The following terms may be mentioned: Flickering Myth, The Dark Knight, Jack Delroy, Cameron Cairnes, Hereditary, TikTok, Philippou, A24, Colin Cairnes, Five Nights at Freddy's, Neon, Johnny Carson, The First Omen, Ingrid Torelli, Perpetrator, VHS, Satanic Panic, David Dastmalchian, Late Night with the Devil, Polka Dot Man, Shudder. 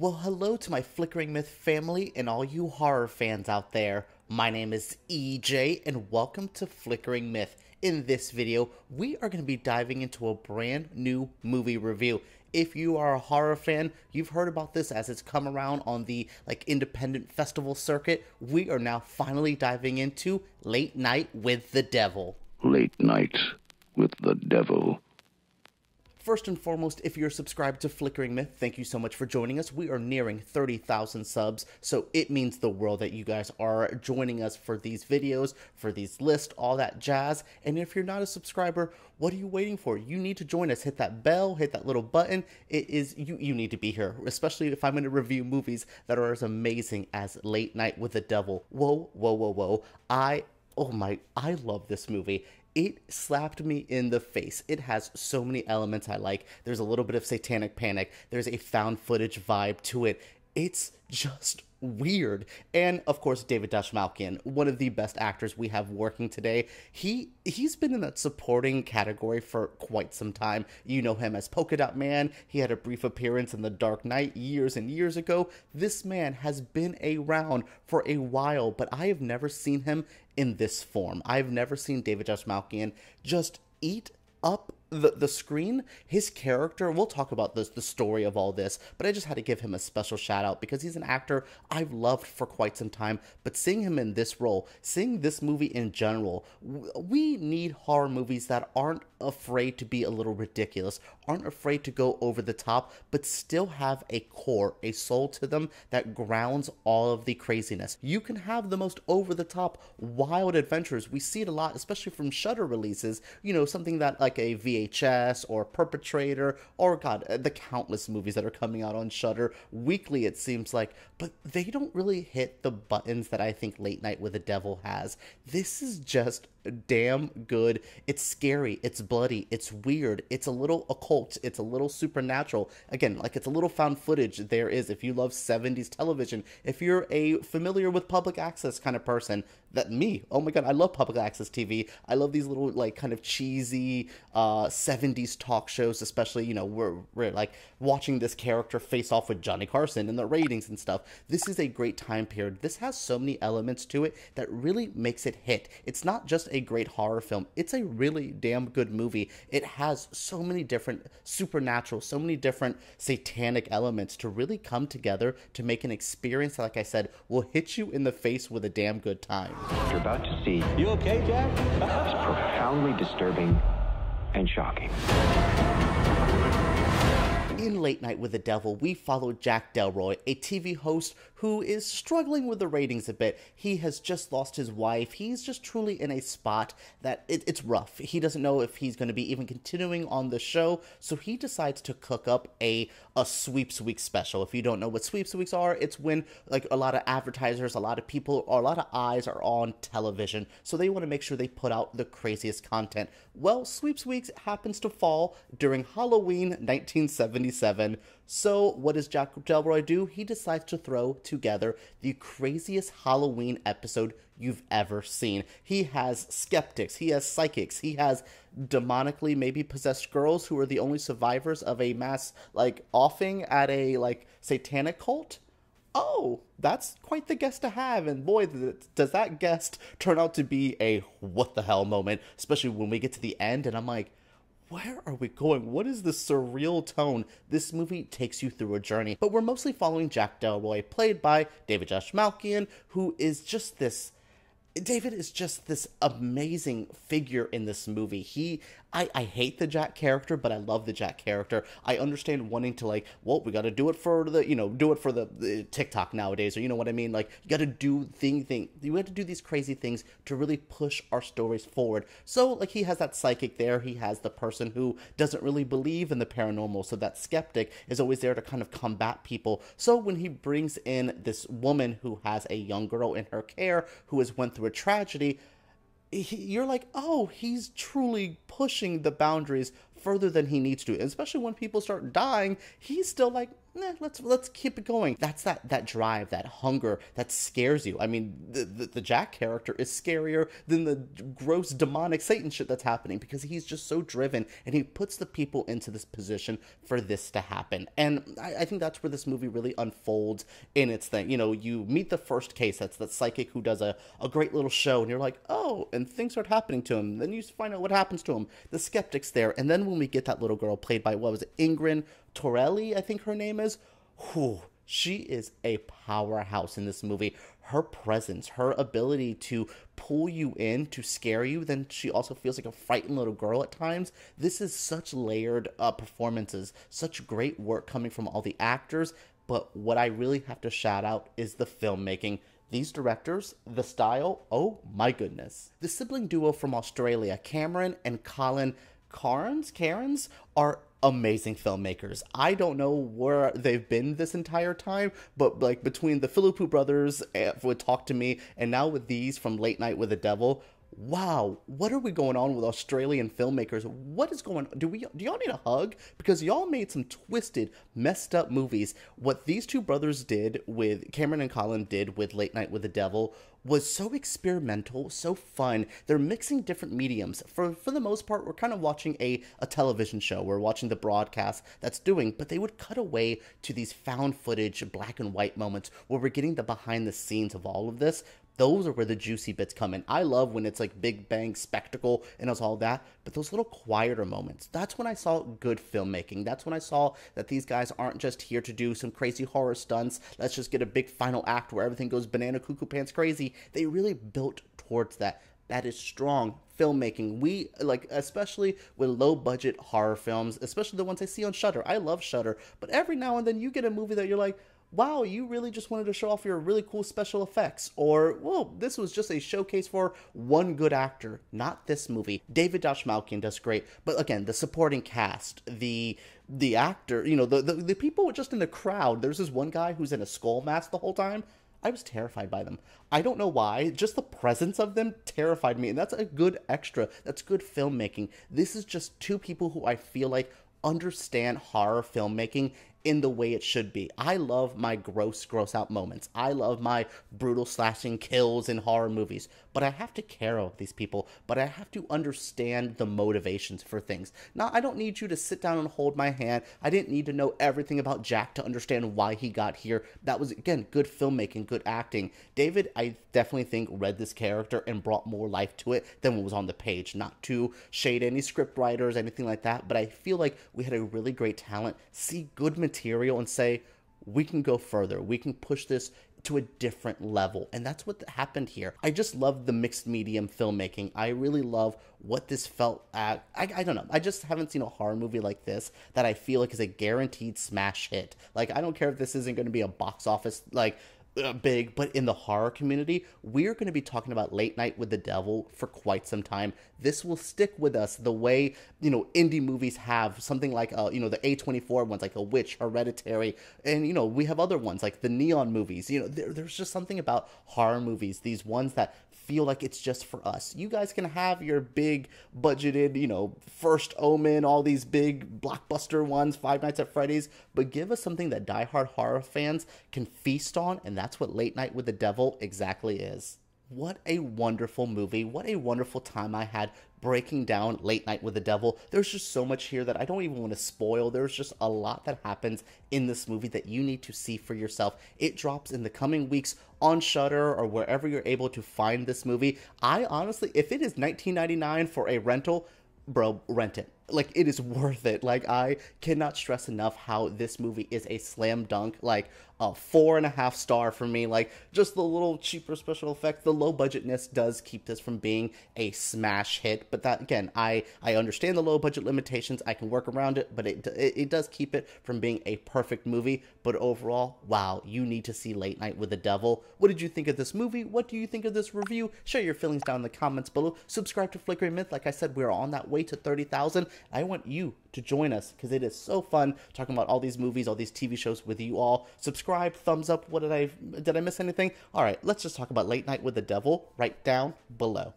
Well, hello to my Flickering Myth family and all you horror fans out there. My name is EJ and welcome to Flickering Myth. In this video, we are going to be diving into a brand new movie review. If you are a horror fan, you've heard about this as it's come around on the independent festival circuit. We are now finally diving into Late Night with the Devil. Late Night with the Devil. First and foremost, if you're subscribed to Flickering Myth, thank you so much for joining us. We are nearing 30,000 subs, so it means the world that you guys are joining us for these videos, for these lists, all that jazz. And if you're not a subscriber, what are you waiting for? You need to join us. Hit that bell, hit that little button. It is you need to be here, especially if I'm going to review movies that are as amazing as Late Night with the Devil. Whoa, whoa, whoa, whoa. I love this movie. It slapped me in the face. It has so many elements I like. There's a little bit of satanic panic. There's a found footage vibe to it. It's just weird. And of course, David Dastmalchian, one of the best actors we have working today. He's been in that supporting category for quite some time. You know him as Polka Dot Man. He had a brief appearance in The Dark Knight years and years ago. This man has been around for a while, but I have never seen him in this form. I've never seen David Dastmalchian just eat up the screen. His character, we'll talk about the story of all this, but I just had to give him a special shout out because he's an actor I've loved for quite some time, but seeing him in this role, seeing this movie in general, we need horror movies that aren't afraid to be a little ridiculous, aren't afraid to go over the top, but still have a core, a soul to them that grounds all of the craziness. You can have the most over the top, wild adventures. We see it a lot, especially from Shudder releases, you know, something that like a VHS or Perpetrator or God, the countless movies that are coming out on Shudder weekly, it seems like, but they don't really hit the buttons that I think Late Night with the Devil has. This is just damn good. It's scary, it's bloody, it's weird, it's a little occult, it's a little supernatural. Again, like it's a little found footage there is. If you love 70s television, if you're a familiar with public access kind of person, that me, oh my god, I love public access TV. I love these little like kind of cheesy 70s talk shows, especially, you know, we're like watching this character face off with Johnny Carson and the ratings and stuff. This is a great time period. This has so many elements to it that really makes it hit. It's not just a great horror film. It's a really damn good movie. It has so many different supernatural, so many different satanic elements to really come together to make an experience that, like I said, will hit you in the face with a damn good time. You're about to see. You okay, Jack? It's profoundly disturbing and shocking. In Late Night with the Devil, we follow Jack Delroy, a TV host who is struggling with the ratings a bit. He has just lost his wife. He's just truly in a spot that it's rough. He doesn't know if he's going to be even continuing on the show, so he decides to cook up a sweeps week special. If you don't know what sweeps weeks are, it's when like a lot of advertisers, a lot of people, or a lot of eyes are on television, so they want to make sure they put out the craziest content. Well, sweeps weeks happens to fall during Halloween 1970. So what does Jack Delroy do? He decides to throw together the craziest Halloween episode you've ever seen. He has skeptics, he has psychics, he has demonically maybe possessed girls who are the only survivors of a mass like offing at a like satanic cult. Oh, that's quite the guest to have, and boy, does that guest turn out to be a what the hell moment, especially when we get to the end and I'm like, where are we going? What is the surreal tone? This movie takes you through a journey, but we're mostly following Jack Delroy, played by David Dastmalchian, who is just this... David is just this amazing figure in this movie. I hate the Jack character, but I love the Jack character. I understand wanting to like, well, we got to do it for the, you know, do it for the TikTok nowadays, or you know what I mean? Like, you got to do you have to do these crazy things to really push our stories forward. So like he has that psychic there. He has the person who doesn't really believe in the paranormal. So that skeptic is always there to kind of combat people. So when he brings in this woman who has a young girl in her care, who has went through a tragedy, you're like, oh, he's truly pushing the boundaries further than he needs to, and especially when people start dying, he's still like, nah, let's keep it going. That's that drive, that hunger that scares you. I mean, the Jack character is scarier than the gross demonic Satan shit that's happening because he's just so driven, and he puts the people into this position for this to happen. And I think that's where this movie really unfolds in its thing. You know, you meet the first case, that's that psychic who does a great little show, and you're like, oh, and things start happening to him. Then you find out what happens to him. The skeptic's there, and then when we get that little girl played by, what was it, Ingrid Torelli, I think her name is, whew, she is a powerhouse in this movie. Her presence, her ability to pull you in, to scare you, then she also feels like a frightened little girl at times. This is such layered performances, such great work coming from all the actors, but what I really have to shout out is the filmmaking. These directors, the style, oh my goodness. The sibling duo from Australia, Cameron and Colin Cairnes, are amazing filmmakers. I don't know where they've been this entire time, but like between the Philippou brothers with Talk to Me and now with these from Late Night with the Devil, wow, what are we going on with Australian filmmakers? What is going on? Do y'all need a hug? Because y'all made some twisted, messed up movies. What these two brothers did with Cameron and Colin did with Late Night with the Devil was so experimental, so fun. They're mixing different mediums. For the most part, we're kind of watching a television show. We're watching the broadcast that's doing, but they would cut away to these found footage, black and white moments where we're getting the behind the scenes of all of this. Those are where the juicy bits come in. I love when it's like big bang spectacle and it's all that, but those little quieter moments, that's when I saw good filmmaking. That's when I saw that these guys aren't just here to do some crazy horror stunts. Let's just get a big final act where everything goes banana cuckoo pants crazy. They really built towards that. That is strong filmmaking. We, like, especially with low-budget horror films, especially the ones I see on Shudder. I love Shudder, but every now and then you get a movie that you're like, wow, you really just wanted to show off your really cool special effects. Or, whoa, this was just a showcase for one good actor. Not this movie. David Dastmalchian does great. But again, the supporting cast, the actor, you know, the people just in the crowd. There's this one guy who's in a skull mask the whole time. I was terrified by them. I don't know why, just the presence of them terrified me. And that's a good extra. That's good filmmaking. This is just two people who I feel like understand horror filmmaking in the way it should be. I love my gross out moments. I love my brutal slashing kills in horror movies, but I have to care about these people, but I have to understand the motivations for things. Now, I don't need you to sit down and hold my hand. I didn't need to know everything about Jack to understand why he got here. That was, again, good filmmaking, good acting. David, I definitely think, read this character and brought more life to it than what was on the page. Not to shade any script writers, anything like that, but I feel like we had a really great talent, see good material and say, we can go further. We can push this to a different level. And that's what happened here. I just love the mixed medium filmmaking. I really love what this felt at. I don't know. I just haven't seen a horror movie like this that I feel like is a guaranteed smash hit. Like, I don't care if this isn't going to be a box office, like, big, but in the horror community, we're going to be talking about Late Night with the Devil for quite some time. This will stick with us the way, you know, indie movies have something like, you know, the A24 ones, like A Witch, Hereditary, and, you know, we have other ones, like the Neon movies. You know, there's just something about horror movies, these ones that feel like it's just for us. You guys can have your big budgeted, you know, First Omen, all these big blockbuster ones, Five Nights at Freddy's, but give us something that diehard horror fans can feast on, and that's what Late Night with the Devil exactly is. What a wonderful movie. What a wonderful time I had breaking down Late Night with the Devil. There's just so much here that I don't even want to spoil. There's just a lot that happens in this movie that you need to see for yourself. It drops in the coming weeks on Shudder or wherever you're able to find this movie. I honestly, if it is $19.99 for a rental, bro, rent it. Like, it is worth it. Like, I cannot stress enough how this movie is a slam dunk, like a 4.5 star for me. Like, just the little cheaper special effects, the low budgetness does keep this from being a smash hit. But that, again, I understand the low budget limitations. I can work around it, but it does keep it from being a perfect movie. But overall, wow, you need to see Late Night with the Devil. What did you think of this movie? What do you think of this review? Share your feelings down in the comments below. Subscribe to Flickering Myth. Like I said, we're on that way to 30,000. I want you to join us because it is so fun talking about all these movies, all these TV shows with you all. Subscribe, thumbs up. What did I miss anything? All right, let's just talk about Late Night with the Devil right down below.